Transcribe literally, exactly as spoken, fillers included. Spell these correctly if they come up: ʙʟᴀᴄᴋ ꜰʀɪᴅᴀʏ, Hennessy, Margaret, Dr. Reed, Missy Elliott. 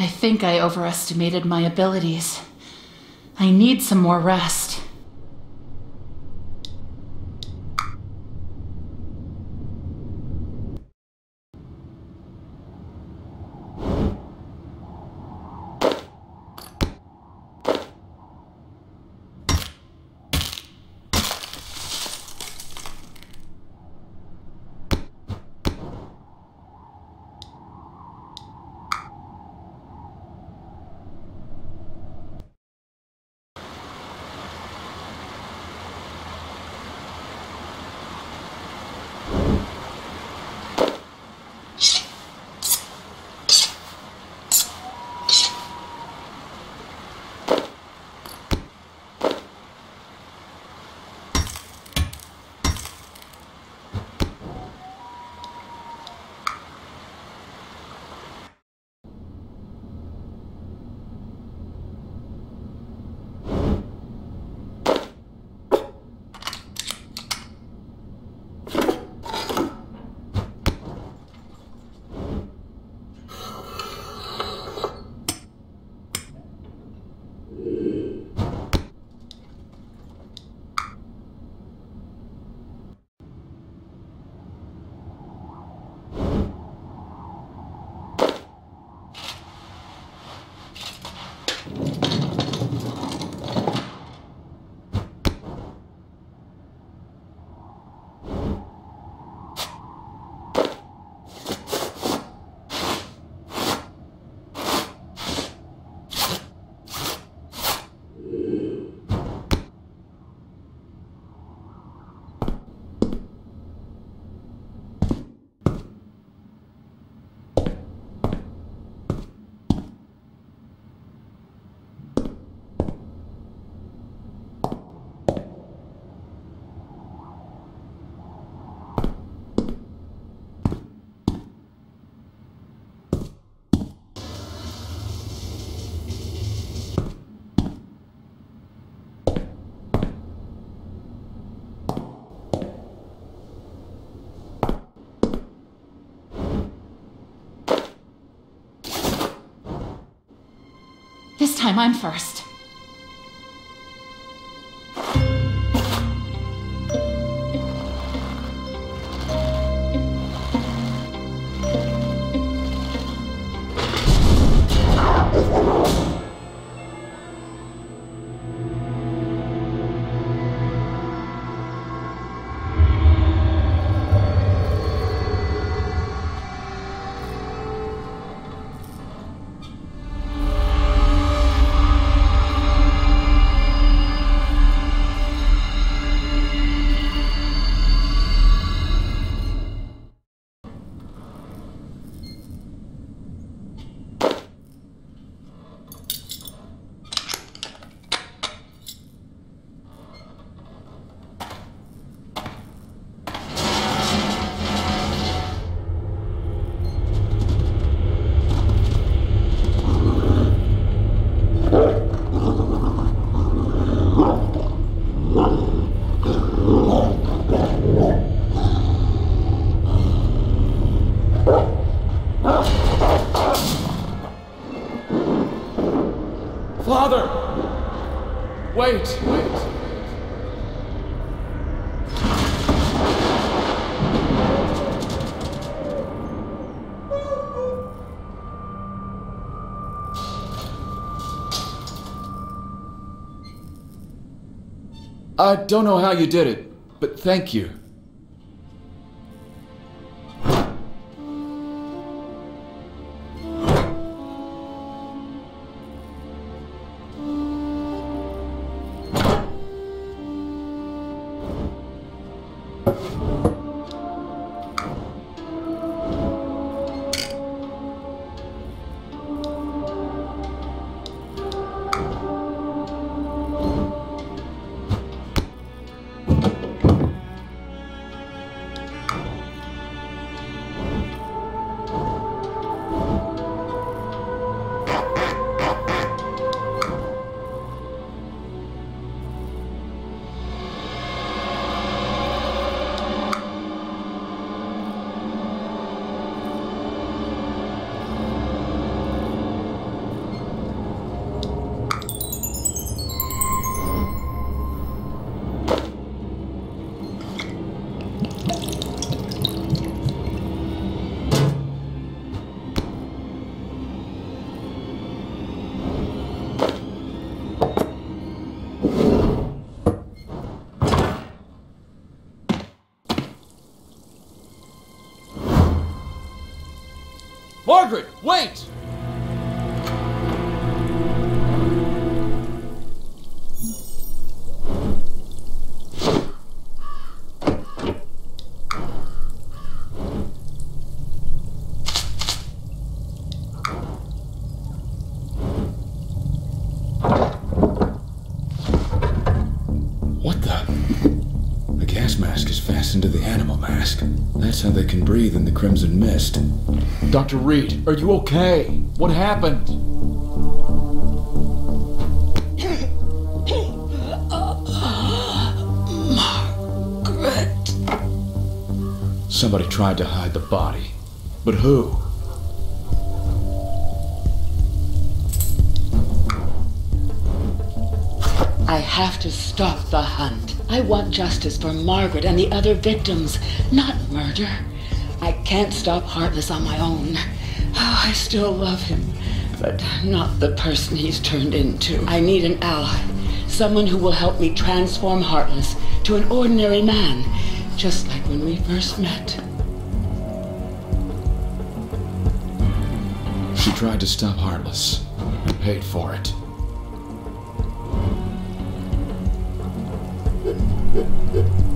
I think I overestimated my abilities. I need some more rest. This time I'm first. Wait, wait. I don't know how you did it, but thank you. Margaret, wait! Into the animal mask. That's how they can breathe in the crimson mist. Doctor Reed, are you okay? What happened? Margaret. Somebody tried to hide the body, but who? I have to stop the hunt. I want justice for Margaret and the other victims, not murder. I can't stop Heartless on my own. Oh, I still love him, but not the person he's turned into. I need an ally, someone who will help me transform Heartless to an ordinary man, just like when we first met. She tried to stop Heartless and paid for it. Good.